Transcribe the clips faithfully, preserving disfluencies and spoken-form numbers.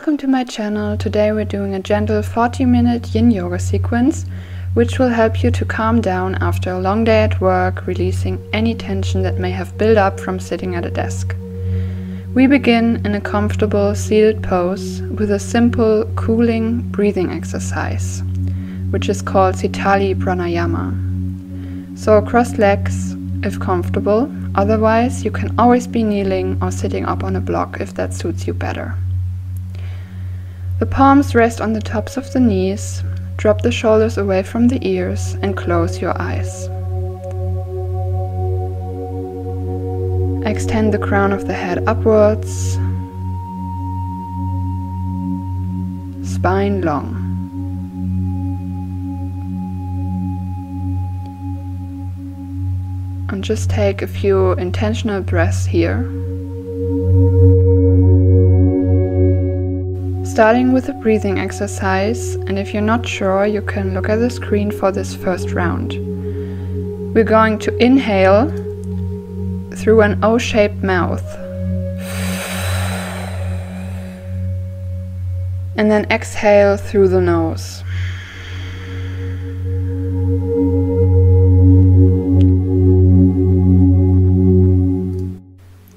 Welcome to my channel. Today we're doing a gentle forty minute Yin Yoga sequence, which will help you to calm down after a long day at work, releasing any tension that may have built up from sitting at a desk. We begin in a comfortable seated pose with a simple cooling breathing exercise, which is called Sitali Pranayama. So cross legs if comfortable, otherwise you can always be kneeling or sitting up on a block if that suits you better. The palms rest on the tops of the knees, drop the shoulders away from the ears and close your eyes. Extend the crown of the head upwards, spine long. And just take a few intentional breaths here. Starting with a breathing exercise, and if you're not sure, you can look at the screen for this first round. We're going to inhale through an O-shaped mouth. And then exhale through the nose.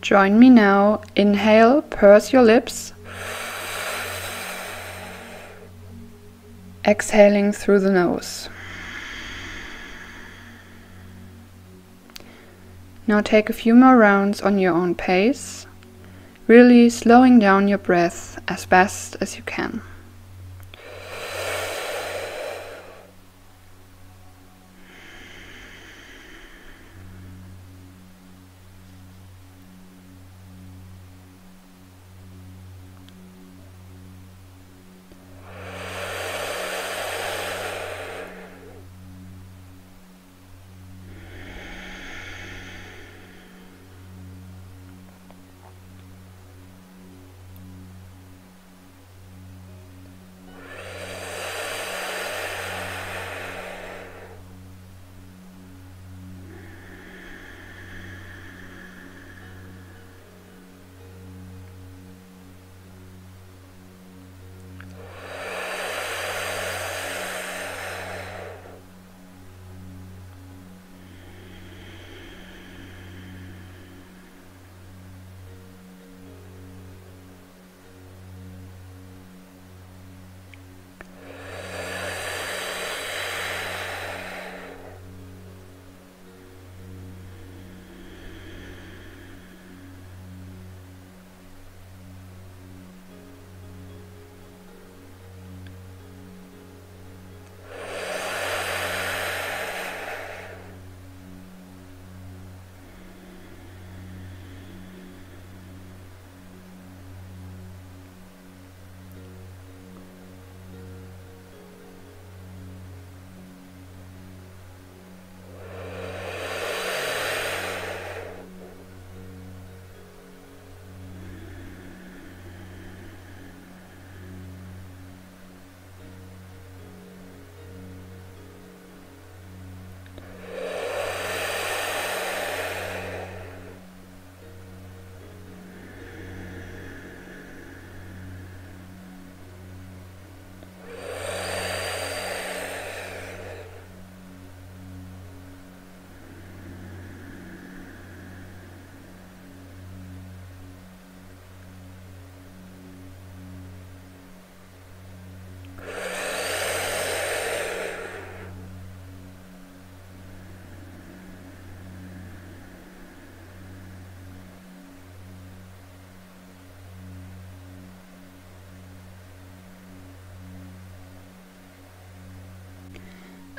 Join me now. Inhale, purse your lips. Exhaling through the nose. Now take a few more rounds on your own pace, really slowing down your breath as best as you can.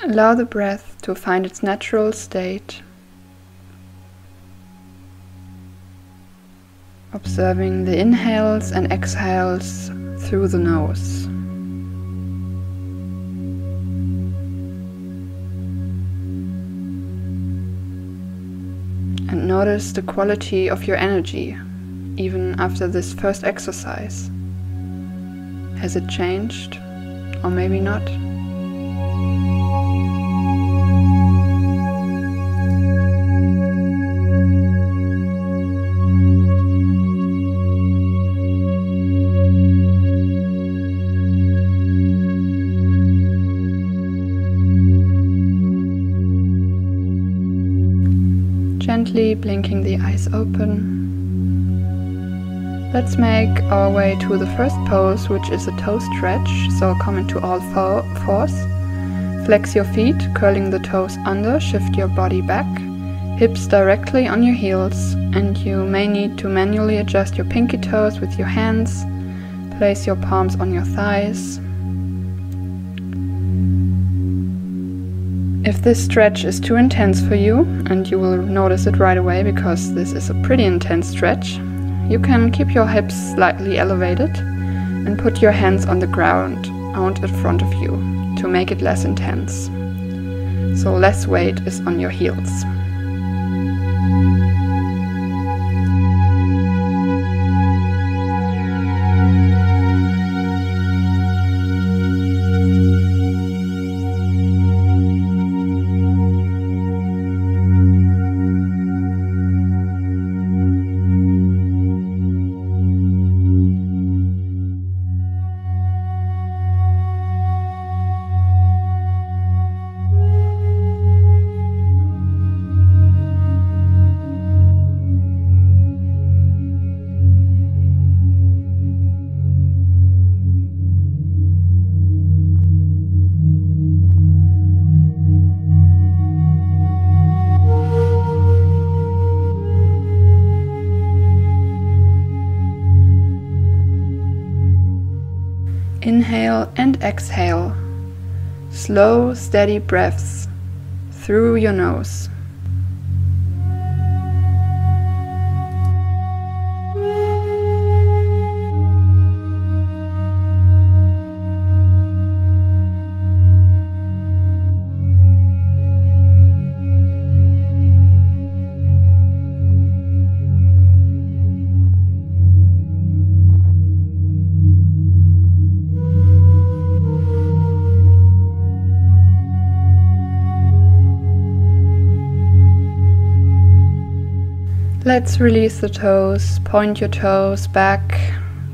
Allow the breath to find its natural state, observing the inhales and exhales through the nose. And notice the quality of your energy, even after this first exercise. Has it changed? Or maybe not? gently blinking the eyes open. Let's make our way to the first pose, which is a toe stretch, so come into all fours. Flex your feet, curling the toes under, shift your body back, hips directly on your heels, and you may need to manually adjust your pinky toes with your hands. Place your palms on your thighs. If this stretch is too intense for you, and you will notice it right away because this is a pretty intense stretch, you can keep your hips slightly elevated and put your hands on the ground out in front of you to make it less intense. So less weight is on your heels. Inhale and exhale, slow, steady breaths through your nose. Let's release the toes, point your toes back,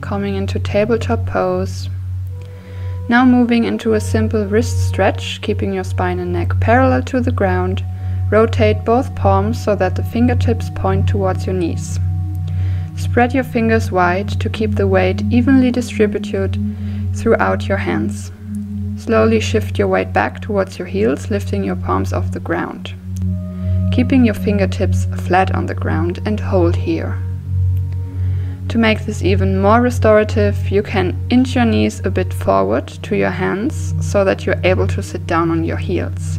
coming into tabletop pose. Now moving into a simple wrist stretch, keeping your spine and neck parallel to the ground. Rotate both palms so that the fingertips point towards your knees. Spread your fingers wide to keep the weight evenly distributed throughout your hands. Slowly shift your weight back towards your heels, lifting your palms off the ground. Keeping your fingertips flat on the ground and hold here. To make this even more restorative, you can inch your knees a bit forward to your hands so that you're able to sit down on your heels.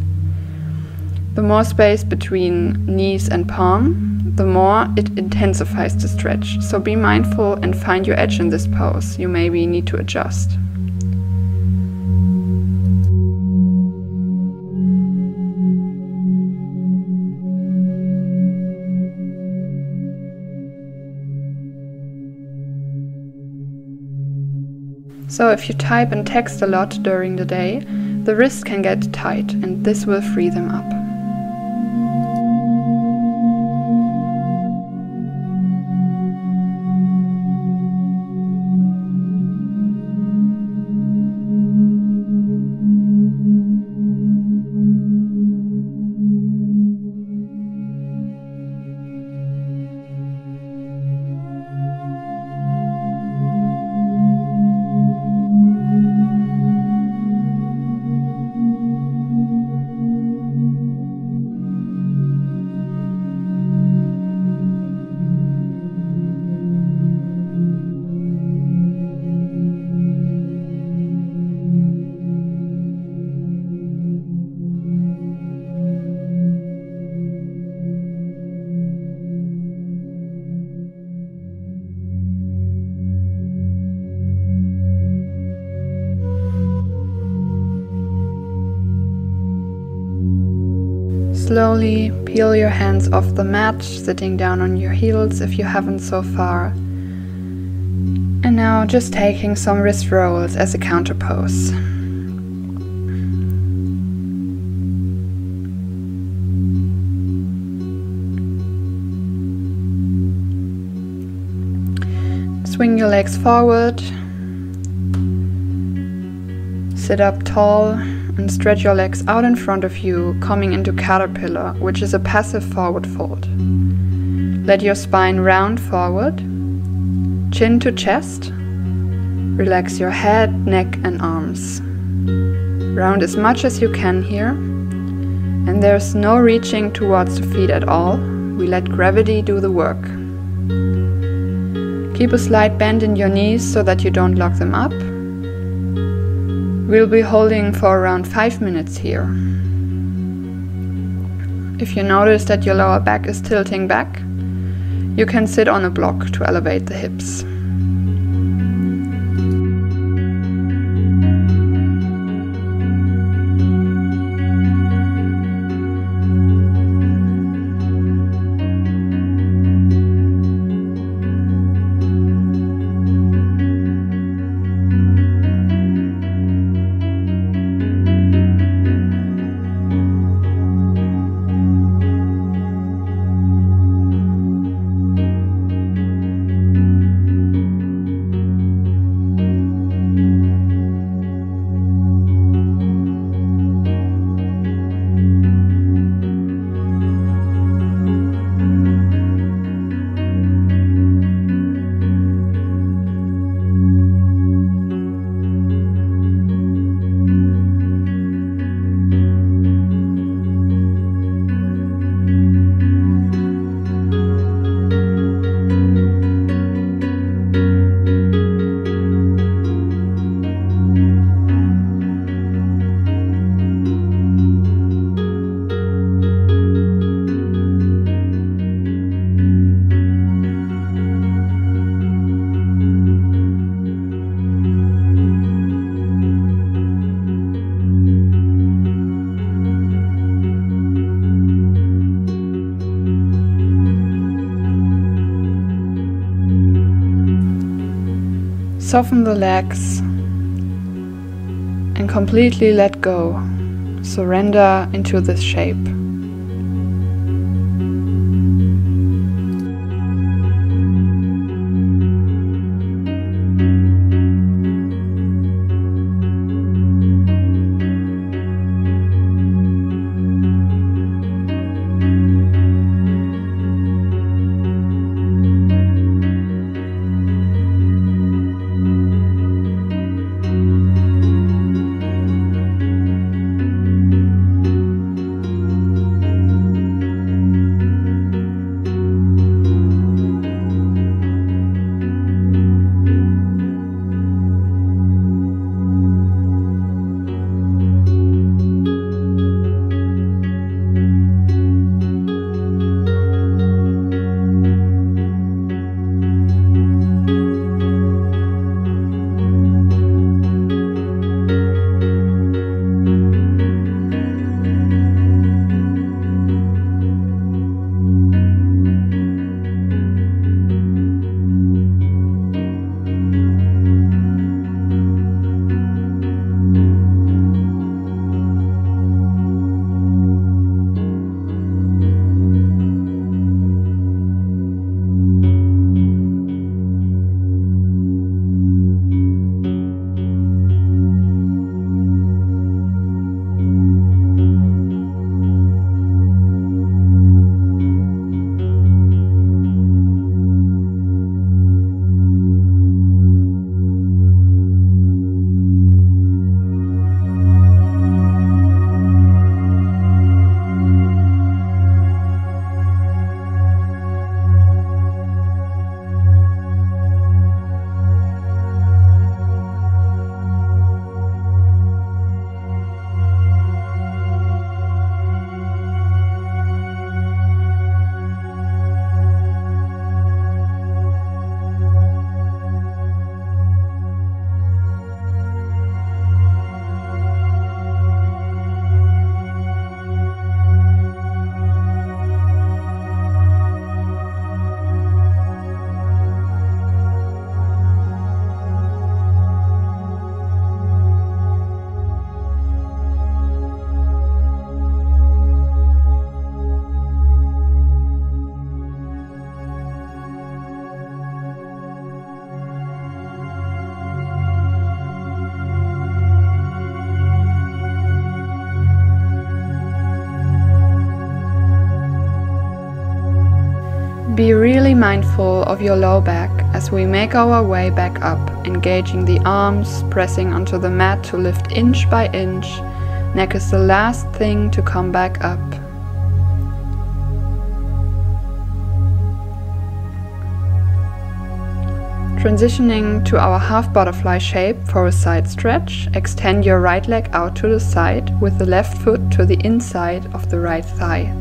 The more space between knees and palm, the more it intensifies the stretch, so be mindful and find your edge in this pose. You maybe need to adjust. So if you type and text a lot during the day, the wrists can get tight, and this will free them up. Slowly peel your hands off the mat, sitting down on your heels if you haven't so far. And now just taking some wrist rolls as a counter pose. Swing your legs forward. Sit up tall. And stretch your legs out in front of you, coming into caterpillar, which is a passive forward fold. Let your spine round forward, chin to chest. Relax your head, neck and arms. Round as much as you can here. And there's no reaching towards the feet at all. We let gravity do the work. Keep a slight bend in your knees so that you don't lock them up. We'll be holding for around five minutes here. If you notice that your lower back is tilting back, you can sit on a block to elevate the hips. Soften the legs and completely let go. Surrender into this shape. Be really mindful of your low back as we make our way back up, engaging the arms, pressing onto the mat to lift inch by inch. Neck is the last thing to come back up. Transitioning to our half butterfly shape for a side stretch, extend your right leg out to the side with the left foot to the inside of the right thigh.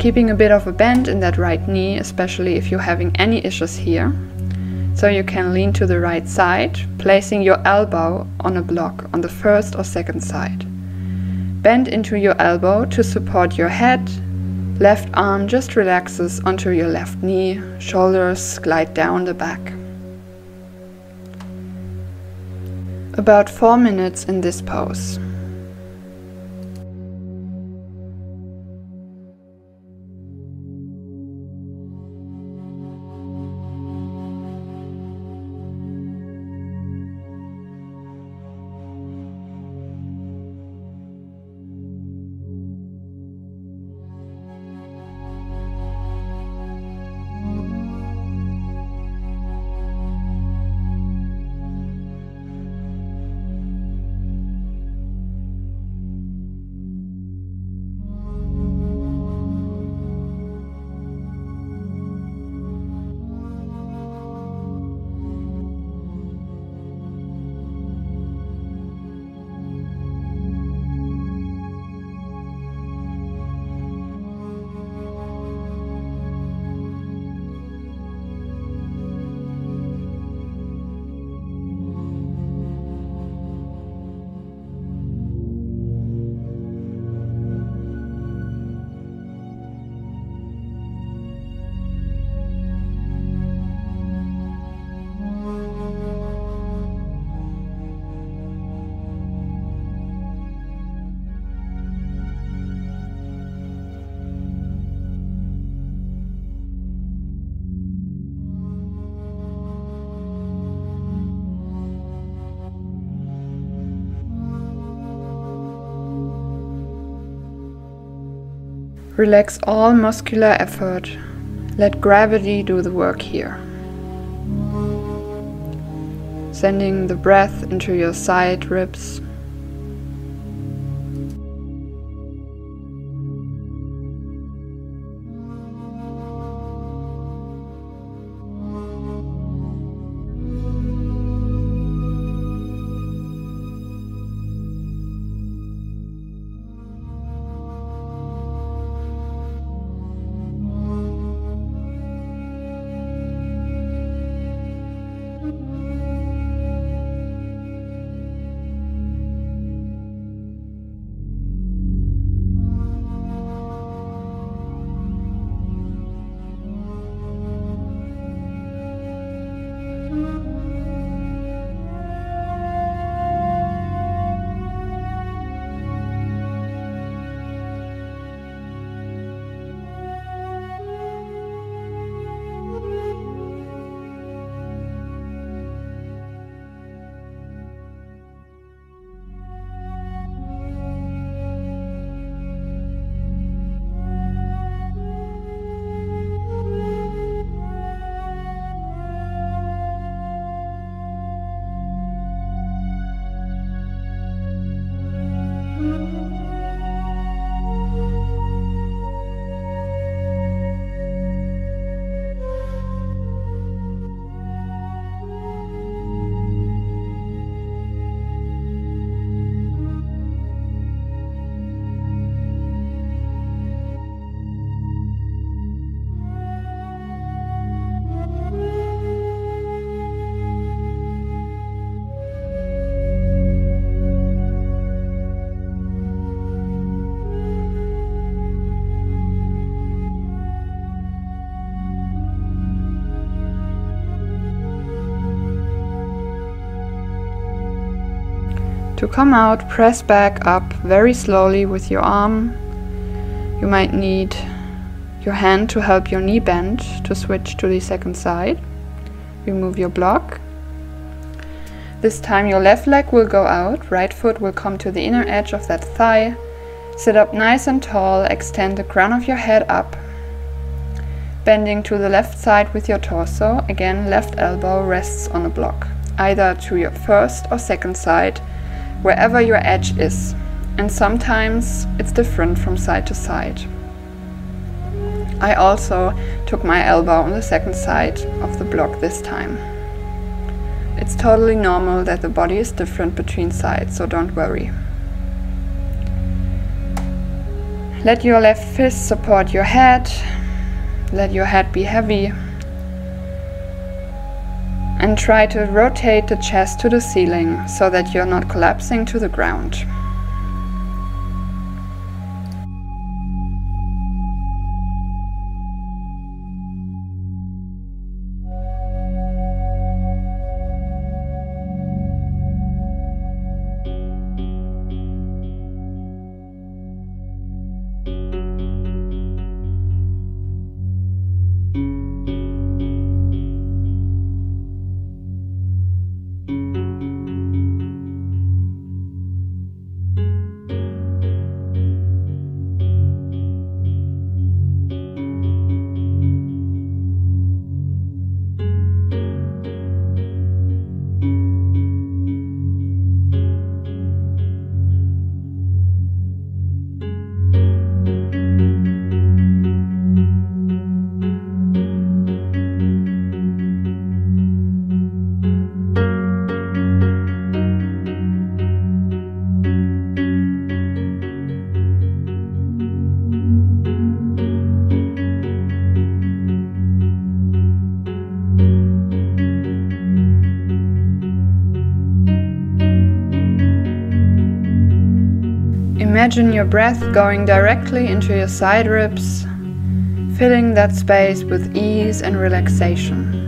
Keeping a bit of a bend in that right knee, especially if you're having any issues here. So you can lean to the right side, placing your elbow on a block on the first or second side. Bend into your elbow to support your head. Left arm just relaxes onto your left knee, shoulders glide down the back. About four minutes in this pose. Relax all muscular effort. Let gravity do the work here. Sending the breath into your side ribs. To come out, press back up very slowly with your arm. You might need your hand to help your knee bend to switch to the second side. Remove your block. This time your left leg will go out, right foot will come to the inner edge of that thigh. Sit up nice and tall, extend the crown of your head up. Bending to the left side with your torso, again left elbow rests on a block, either to your first or second side, wherever your edge is, and sometimes it's different from side to side. I also took my elbow on the second side of the block this time. It's totally normal that the body is different between sides, so don't worry. Let your left fist support your head, let your head be heavy, and try to rotate the chest to the ceiling so that you're not collapsing to the ground. Imagine your breath going directly into your side ribs, filling that space with ease and relaxation.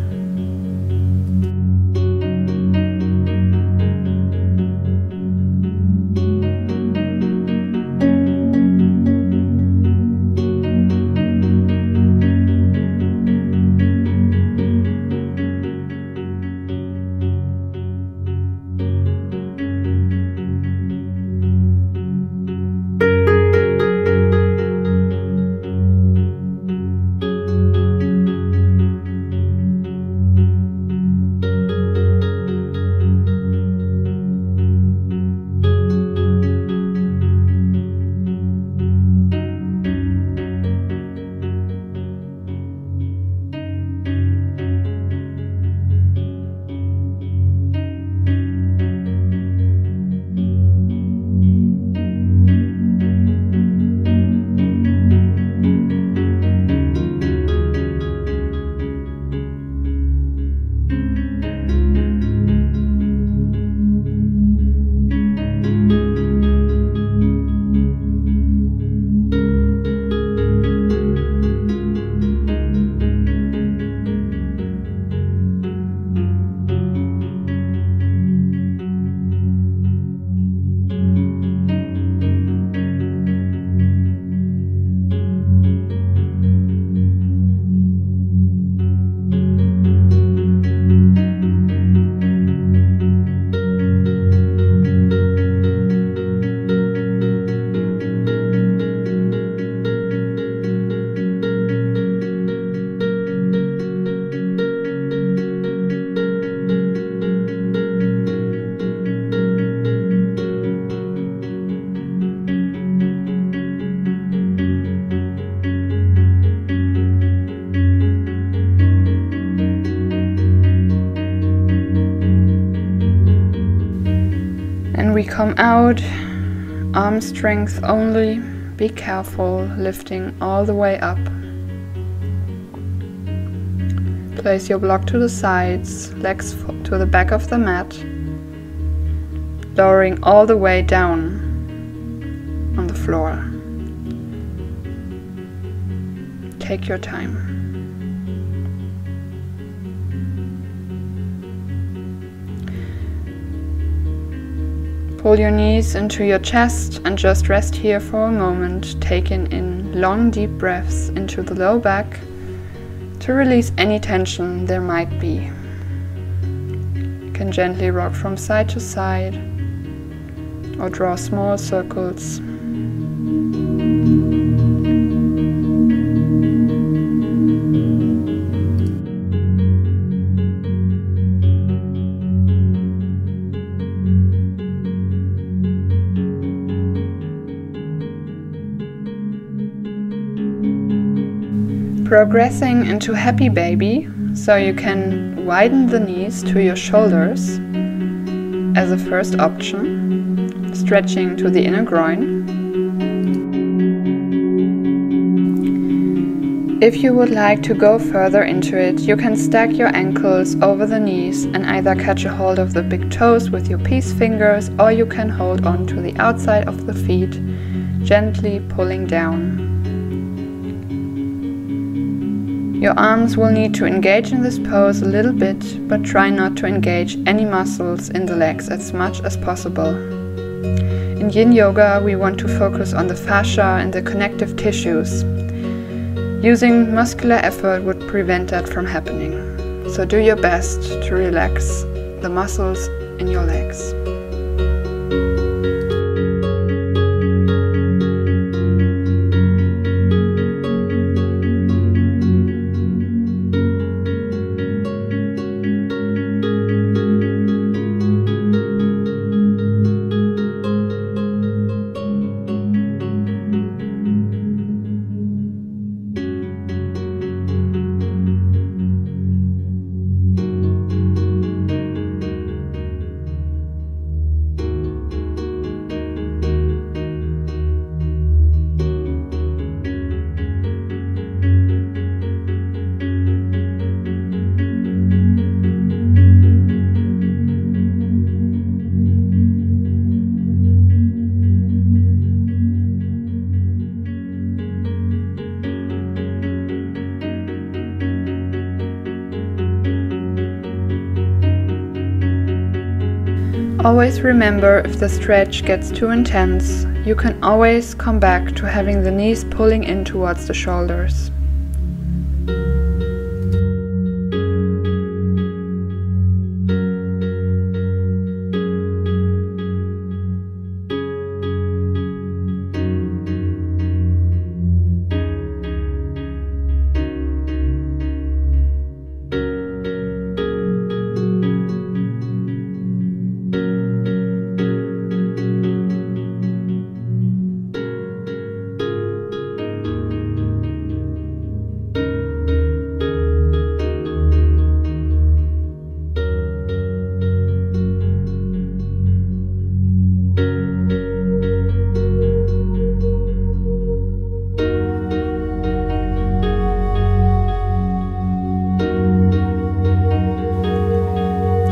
Come out, arm strength only, be careful, lifting all the way up. Place your block to the sides, legs to the back of the mat, lowering all the way down on the floor. Take your time. Pull your knees into your chest and just rest here for a moment, taking in long deep breaths into the low back to release any tension there might be. You can gently rock from side to side or draw small circles. Progressing into happy baby, so you can widen the knees to your shoulders as a first option, stretching to the inner groin. If you would like to go further into it, you can stack your ankles over the knees and either catch a hold of the big toes with your peace fingers, or you can hold on to the outside of the feet, gently pulling down. Your arms will need to engage in this pose a little bit, but try not to engage any muscles in the legs as much as possible. In Yin Yoga, we want to focus on the fascia and the connective tissues. Using muscular effort would prevent that from happening. So do your best to relax the muscles in your legs. Always remember, if the stretch gets too intense, you can always come back to having the knees pulling in towards the shoulders.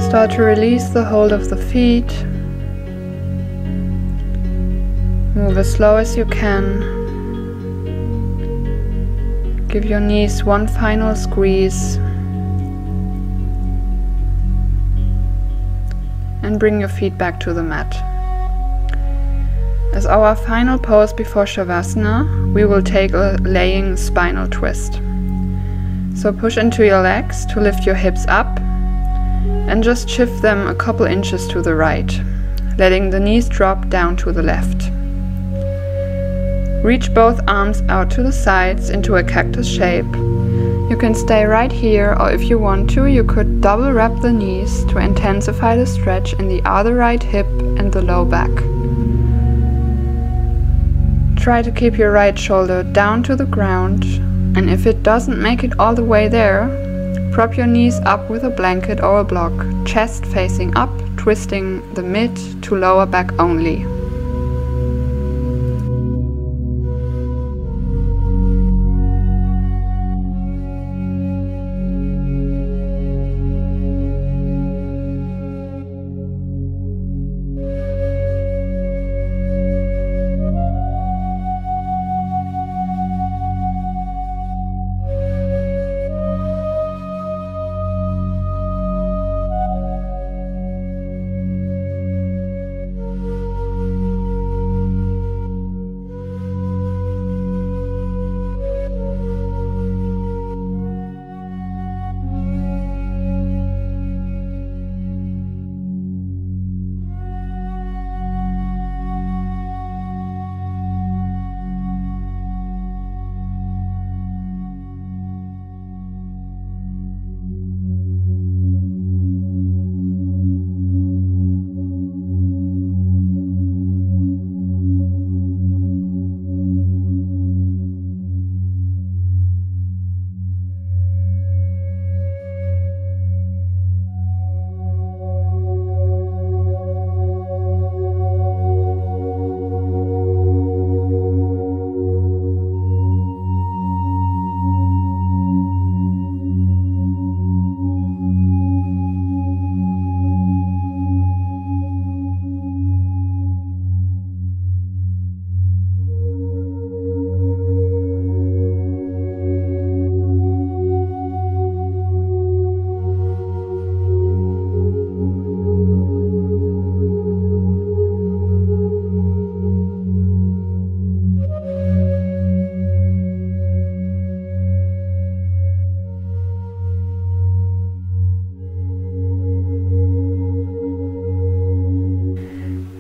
Start to release the hold of the feet. Move as slow as you can. Give your knees one final squeeze. And bring your feet back to the mat. As our final pose before Shavasana, we will take a laying spinal twist. So push into your legs to lift your hips up, and just shift them a couple inches to the right, letting the knees drop down to the left. Reach both arms out to the sides into a cactus shape. You can stay right here, or if you want to, you could double wrap the knees to intensify the stretch in the other right hip and the low back. Try to keep your right shoulder down to the ground, and if it doesn't make it all the way there, prop your knees up with a blanket or a block, chest facing up, twisting the mid to lower back only.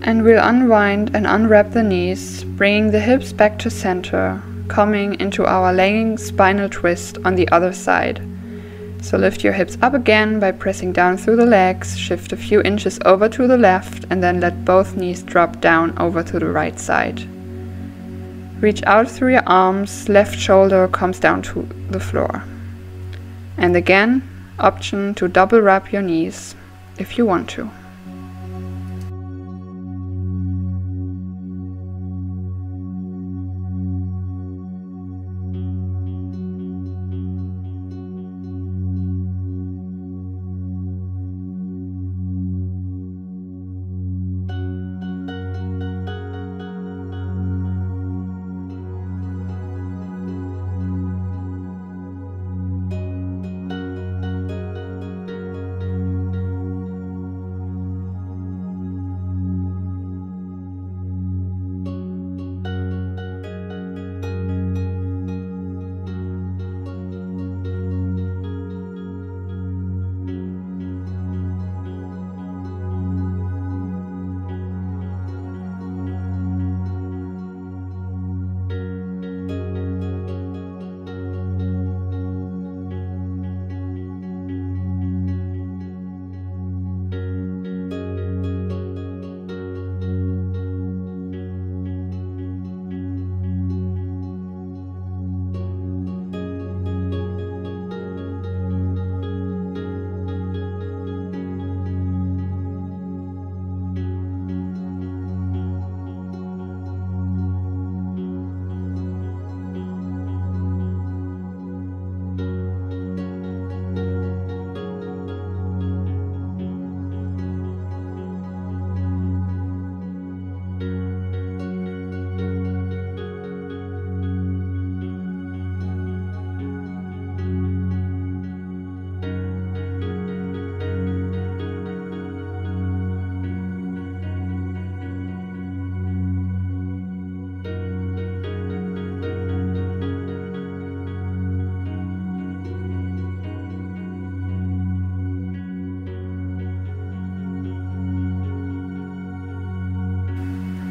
And we'll unwind and unwrap the knees, bringing the hips back to center, coming into our laying spinal twist on the other side. So lift your hips up again by pressing down through the legs, shift a few inches over to the left, and then let both knees drop down over to the right side. Reach out through your arms, left shoulder comes down to the floor. And again, option to double wrap your knees if you want to.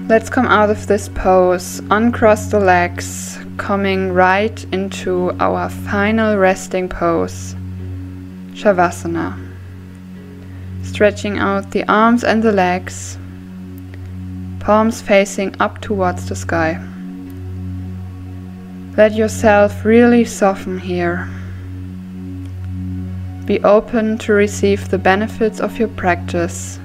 Let's come out of this pose, uncross the legs, coming right into our final resting pose, Shavasana. Stretching out the arms and the legs, palms facing up towards the sky. Let yourself really soften here. Be open to receive the benefits of your practice.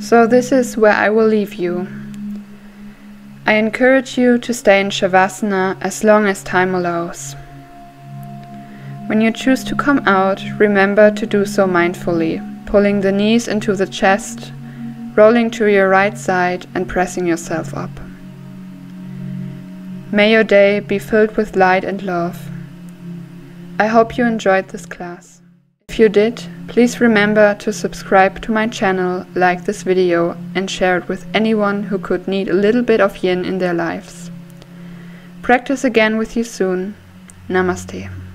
So this is where I will leave you. I encourage you to stay in Shavasana as long as time allows. When you choose to come out, remember to do so mindfully, pulling the knees into the chest, rolling to your right side and pressing yourself up. May your day be filled with light and love. I hope you enjoyed this class. If you did, please remember to subscribe to my channel, like this video and share it with anyone who could need a little bit of yin in their lives. Practice again with you soon. Namaste.